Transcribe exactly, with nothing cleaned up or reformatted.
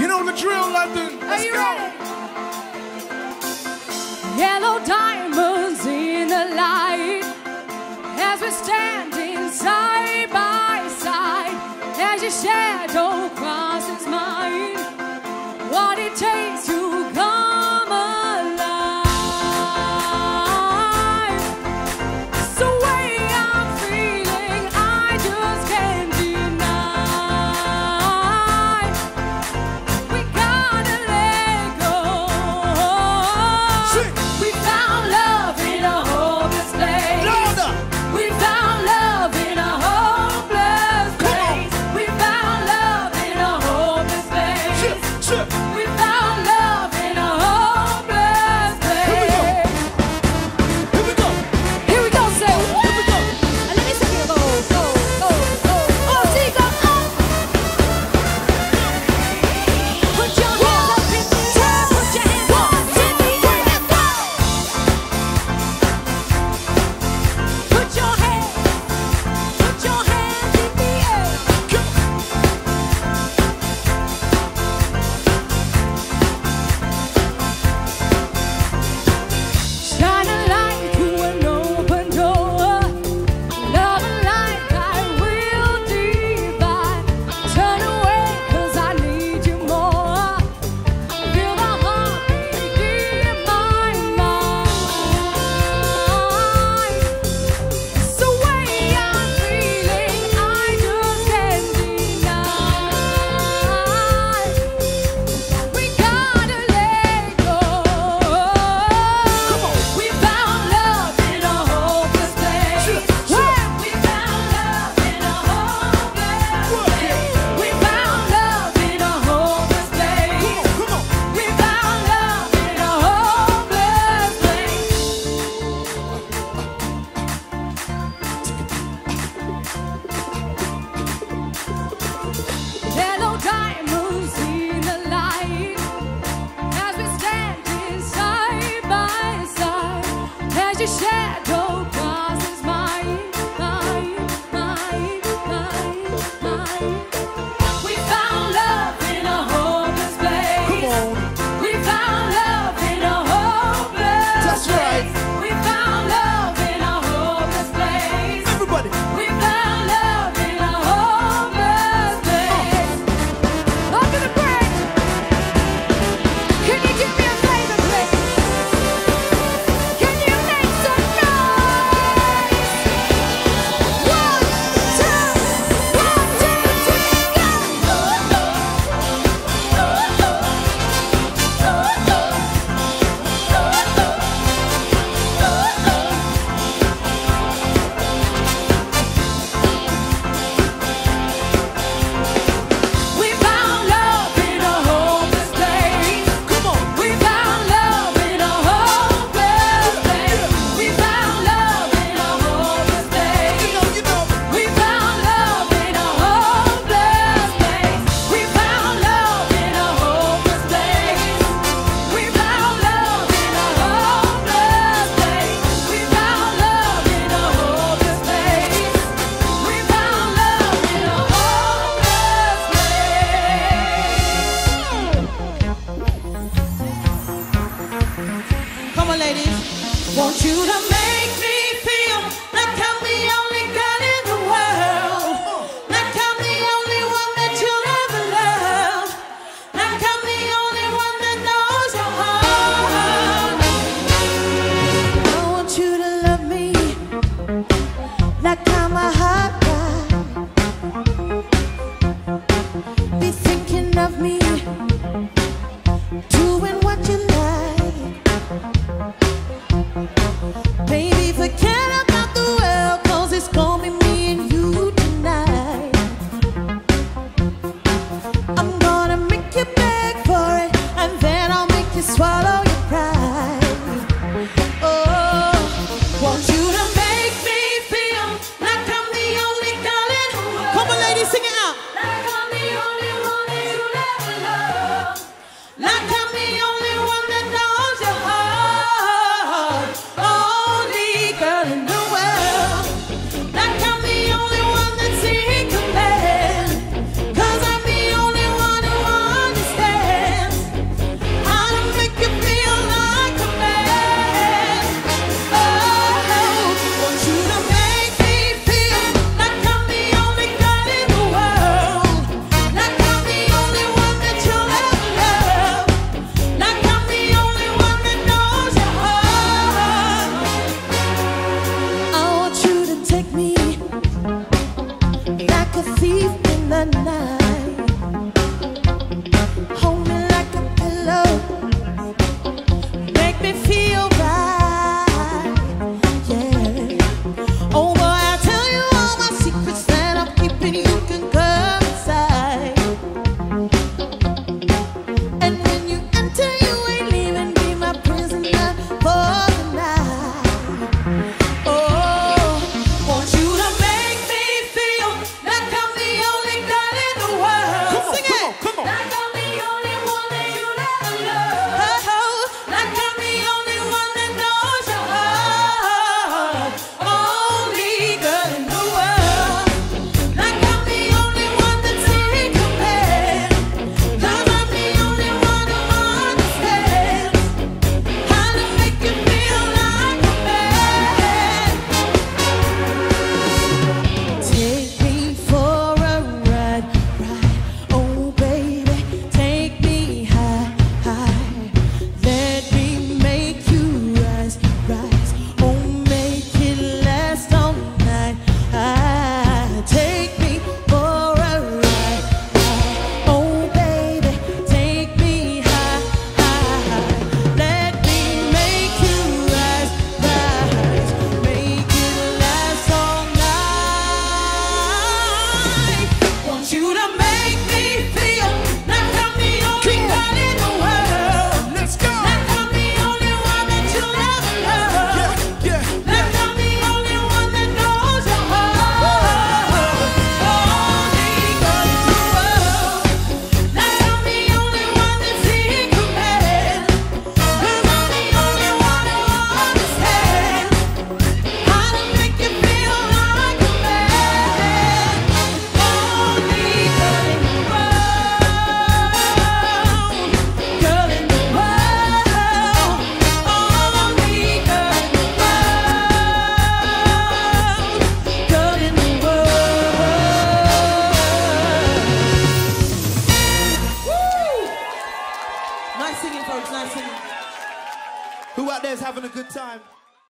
You know the drill, London. Let's Are you go. Ready? Yellow diamonds in the light as we standing side by side, as your shadow crosses mine. What it takes